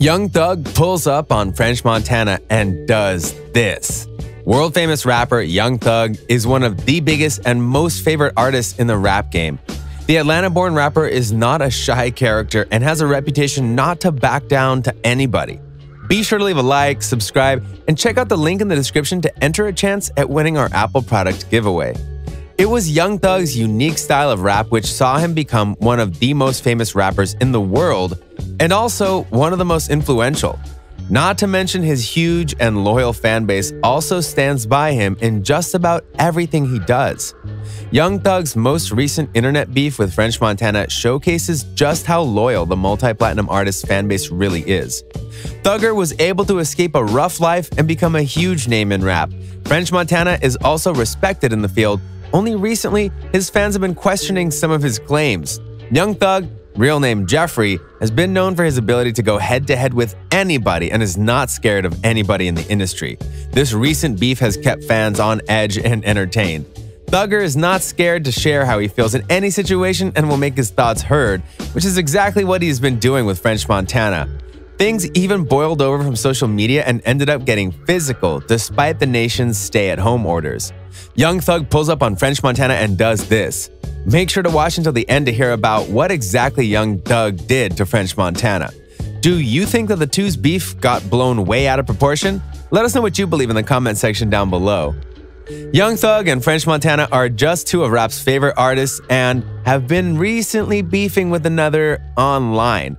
Young Thug pulls up on French Montana and does this. World-famous rapper Young Thug is one of the biggest and most favorite artists in the rap game. The Atlanta-born rapper is not a shy character and has a reputation not to back down to anybody. Be sure to leave a like, subscribe, and check out the link in the description to enter a chance at winning our Apple product giveaway. It was Young Thug's unique style of rap which saw him become one of the most famous rappers in the world and also one of the most influential. Not to mention his huge and loyal fanbase also stands by him in just about everything he does. Young Thug's most recent internet beef with French Montana showcases just how loyal the multi-platinum artist's fanbase really is. Thugger was able to escape a rough life and become a huge name in rap. French Montana is also respected in the field. Only recently, his fans have been questioning some of his claims. Young Thug, real name Jeffrey, has been known for his ability to go head-to-head with anybody and is not scared of anybody in the industry. This recent beef has kept fans on edge and entertained. Thugger is not scared to share how he feels in any situation and will make his thoughts heard, which is exactly what he's been doing with French Montana. Things even boiled over from social media and ended up getting physical despite the nation's stay-at-home orders. Young Thug pulls up on French Montana and does this. Make sure to watch until the end to hear about what exactly Young Thug did to French Montana. Do you think that the two's beef got blown way out of proportion? Let us know what you believe in the comment section down below. Young Thug and French Montana are just two of rap's favorite artists and have been recently beefing with another online.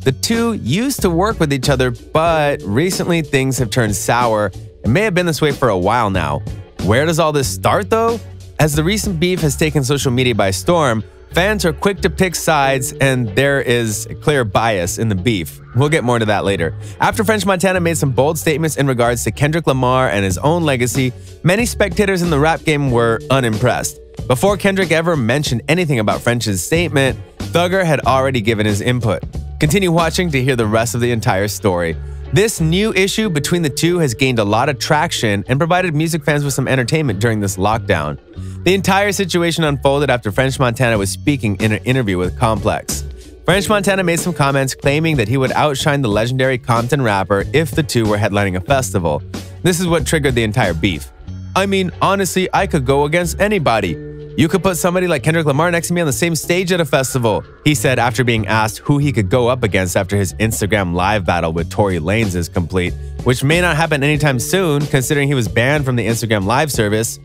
The two used to work with each other, but recently things have turned sour and may have been this way for a while now. Where does all this start, though? As the recent beef has taken social media by storm, fans are quick to pick sides, and there is a clear bias in the beef. We'll get more into that later. After French Montana made some bold statements in regards to Kendrick Lamar and his own legacy, many spectators in the rap game were unimpressed. Before Kendrick ever mentioned anything about French's statement, Thugger had already given his input. Continue watching to hear the rest of the entire story. This new issue between the two has gained a lot of traction and provided music fans with some entertainment during this lockdown. The entire situation unfolded after French Montana was speaking in an interview with Complex. French Montana made some comments claiming that he would outshine the legendary Compton rapper if the two were headlining a festival. This is what triggered the entire beef. I mean, honestly, I could go against anybody. You could put somebody like Kendrick Lamar next to me on the same stage at a festival, he said after being asked who he could go up against after his Instagram live battle with Tory Lanez is complete, which may not happen anytime soon considering he was banned from the Instagram live service.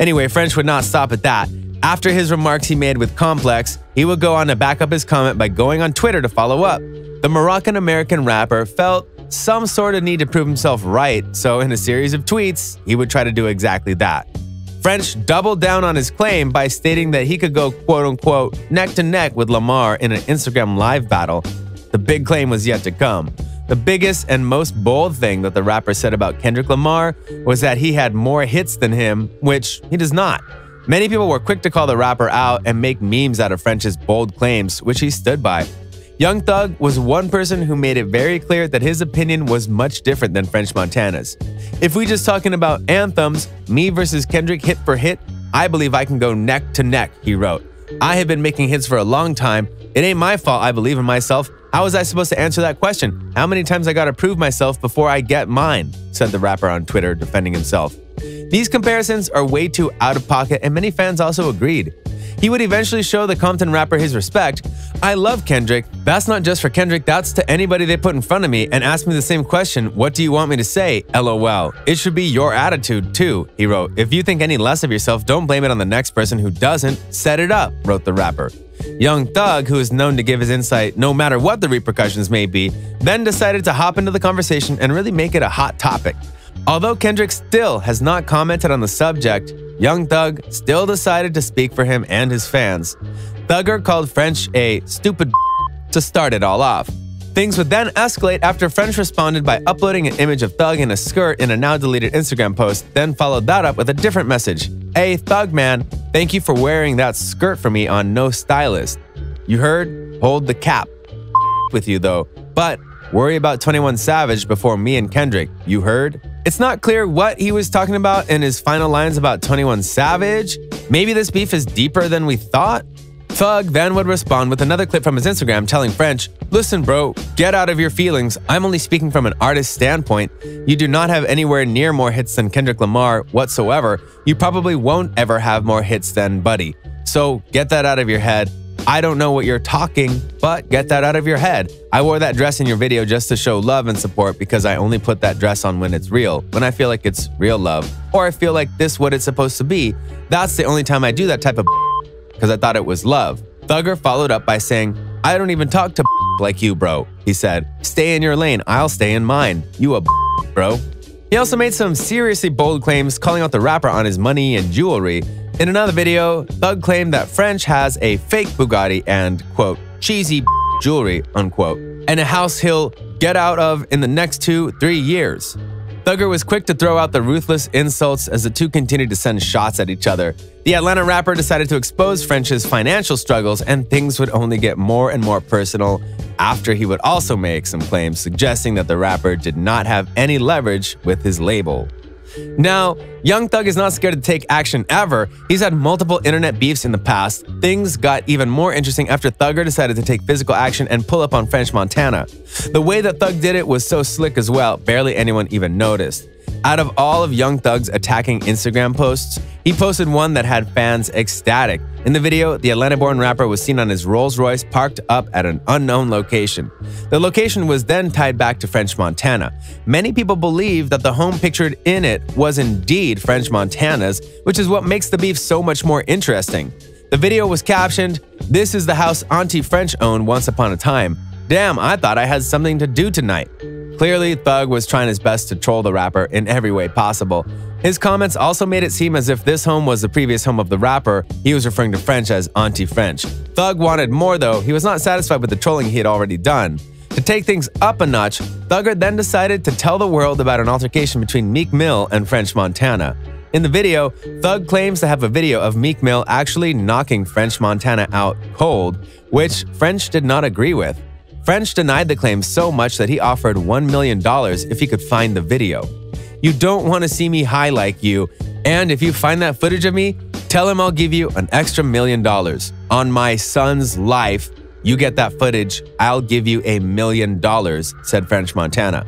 Anyway, French would not stop at that. After his remarks he made with Complex, he would go on to back up his comment by going on Twitter to follow up. The Moroccan-American rapper felt some sort of need to prove himself right, so in a series of tweets, he would try to do exactly that. French doubled down on his claim by stating that he could go quote-unquote neck-to-neck with Lamar in an Instagram live battle. The big claim was yet to come. The biggest and most bold thing that the rapper said about Kendrick Lamar was that he had more hits than him, which he does not. Many people were quick to call the rapper out and make memes out of French's bold claims, which he stood by. Young Thug was one person who made it very clear that his opinion was much different than French Montana's. If we're just talking about anthems, me versus Kendrick hit for hit, I believe I can go neck to neck, he wrote. I have been making hits for a long time. It ain't my fault I believe in myself. How was I supposed to answer that question? How many times I gotta prove myself before I get mine? Said the rapper on Twitter, defending himself. These comparisons are way too out of pocket and many fans also agreed. He would eventually show the Compton rapper his respect. I love Kendrick. That's not just for Kendrick, that's to anybody they put in front of me and ask me the same question, what do you want me to say? LOL. It should be your attitude too, he wrote. If you think any less of yourself, don't blame it on the next person who doesn't. Set it up, wrote the rapper. Young Thug, who is known to give his insight no matter what the repercussions may be, then decided to hop into the conversation and really make it a hot topic. Although Kendrick still has not commented on the subject, Young Thug still decided to speak for him and his fans. Thugger called French a stupid to start it all off. Things would then escalate after French responded by uploading an image of Thug in a skirt in a now-deleted Instagram post, then followed that up with a different message. Hey, Thug man, thank you for wearing that skirt for me on No Stylist. You heard? Hold the cap. With you though, but worry about 21 Savage before me and Kendrick. You heard? It's not clear what he was talking about in his final lines about 21 Savage. Maybe this beef is deeper than we thought? Thug then would respond with another clip from his Instagram telling French, "Listen, bro, get out of your feelings. I'm only speaking from an artist's standpoint. You do not have anywhere near more hits than Kendrick Lamar whatsoever. You probably won't ever have more hits than Buddy. So get that out of your head. I don't know what you're talking, but get that out of your head. I wore that dress in your video just to show love and support because I only put that dress on when it's real, when I feel like it's real love, or I feel like this what it's supposed to be. That's the only time I do that type of because I thought it was love." Thugger followed up by saying, "I don't even talk to like you, bro." He said, "Stay in your lane, I'll stay in mine. You a bro." He also made some seriously bold claims, calling out the rapper on his money and jewelry. In another video, Thug claimed that French has a fake Bugatti and, quote, cheesy jewelry, unquote, and a house he'll get out of in the next 2-3 years. Thugger was quick to throw out the ruthless insults as the two continued to send shots at each other. The Atlanta rapper decided to expose French's financial struggles, and things would only get more and more personal after he would also make some claims suggesting that the rapper did not have any leverage with his label. Now, Young Thug is not scared to take action ever. He's had multiple internet beefs in the past. Things got even more interesting after Thugger decided to take physical action and pull up on French Montana. The way that Thug did it was so slick as well, barely anyone even noticed. Out of all of Young Thug's attacking Instagram posts, he posted one that had fans ecstatic. In the video, the Atlanta-born rapper was seen on his Rolls Royce parked up at an unknown location. The location was then tied back to French Montana. Many people believe that the home pictured in it was indeed French Montana's, which is what makes the beef so much more interesting. The video was captioned, "This is the house Auntie French owned once upon a time. Damn, I thought I had something to do tonight." Clearly, Thug was trying his best to troll the rapper in every way possible. His comments also made it seem as if this home was the previous home of the rapper. He was referring to French as Auntie French. Thug wanted more though. He was not satisfied with the trolling he had already done. To take things up a notch, Thugger then decided to tell the world about an altercation between Meek Mill and French Montana. In the video, Thug claims to have a video of Meek Mill actually knocking French Montana out cold, which French did not agree with. French denied the claim so much that he offered $1 million if he could find the video. "You don't want to see me high like you, and if you find that footage of me, tell him I'll give you an extra $1 million. On my son's life, you get that footage, I'll give you $1 million, said French Montana.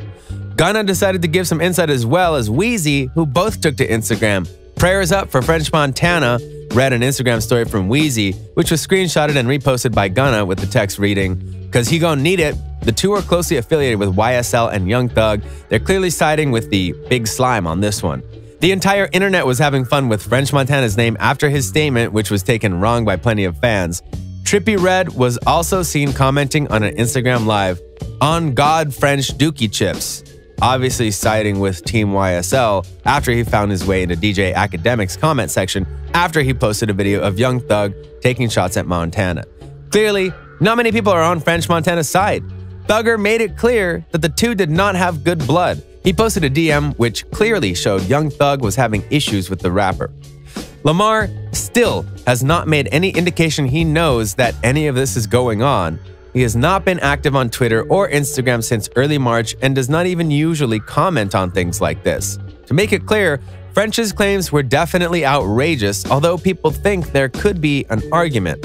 Gunna decided to give some insight as well as Wheezy, who both took to Instagram. "Prayers up for French Montana," read an Instagram story from Wheezy, which was screenshotted and reposted by Gunna with the text reading, "'Cause he gon' need it." The two are closely affiliated with YSL and Young Thug. They're clearly siding with the Big Slime on this one. The entire internet was having fun with French Montana's name after his statement, which was taken wrong by plenty of fans. Trippy Red was also seen commenting on an Instagram Live, "On God French Dookie Chips," obviously siding with Team YSL after he found his way into DJ Academic's comment section after he posted a video of Young Thug taking shots at Montana. Clearly, not many people are on French Montana's side. Thugger made it clear that the two did not have good blood. He posted a DM which clearly showed Young Thug was having issues with the rapper. Lamar still has not made any indication he knows that any of this is going on. He has not been active on Twitter or Instagram since early March and does not even usually comment on things like this. To make it clear, French's claims were definitely outrageous, although people think there could be an argument.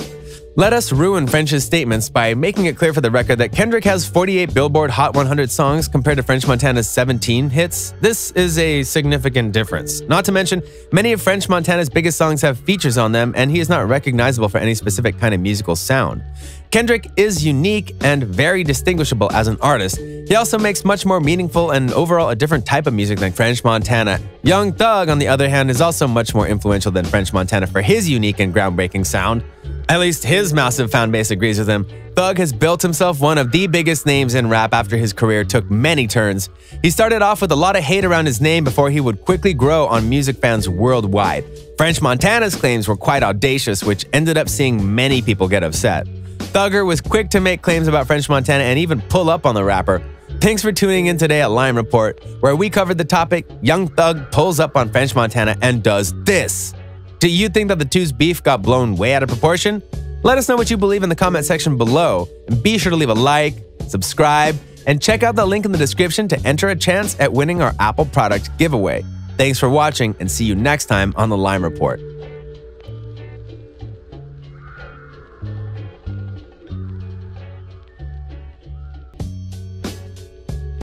Let us ruin French's statements by making it clear for the record that Kendrick has 48 Billboard Hot 100 songs compared to French Montana's 17 hits. This is a significant difference. Not to mention, many of French Montana's biggest songs have features on them, and he is not recognizable for any specific kind of musical sound. Kendrick is unique and very distinguishable as an artist. He also makes much more meaningful and overall a different type of music than French Montana. Young Thug, on the other hand, is also much more influential than French Montana for his unique and groundbreaking sound. At least his massive fan base agrees with him. Thug has built himself one of the biggest names in rap after his career took many turns. He started off with a lot of hate around his name before he would quickly grow on music fans worldwide. French Montana's claims were quite audacious, which ended up seeing many people get upset. Thugger was quick to make claims about French Montana and even pull up on the rapper. Thanks for tuning in today at Lime Report, where we covered the topic Young Thug pulls up on French Montana and does this. Do you think that the two's beef got blown way out of proportion? Let us know what you believe in the comment section below, and be sure to leave a like, subscribe, and check out the link in the description to enter a chance at winning our Apple product giveaway. Thanks for watching, and see you next time on the Lime Report.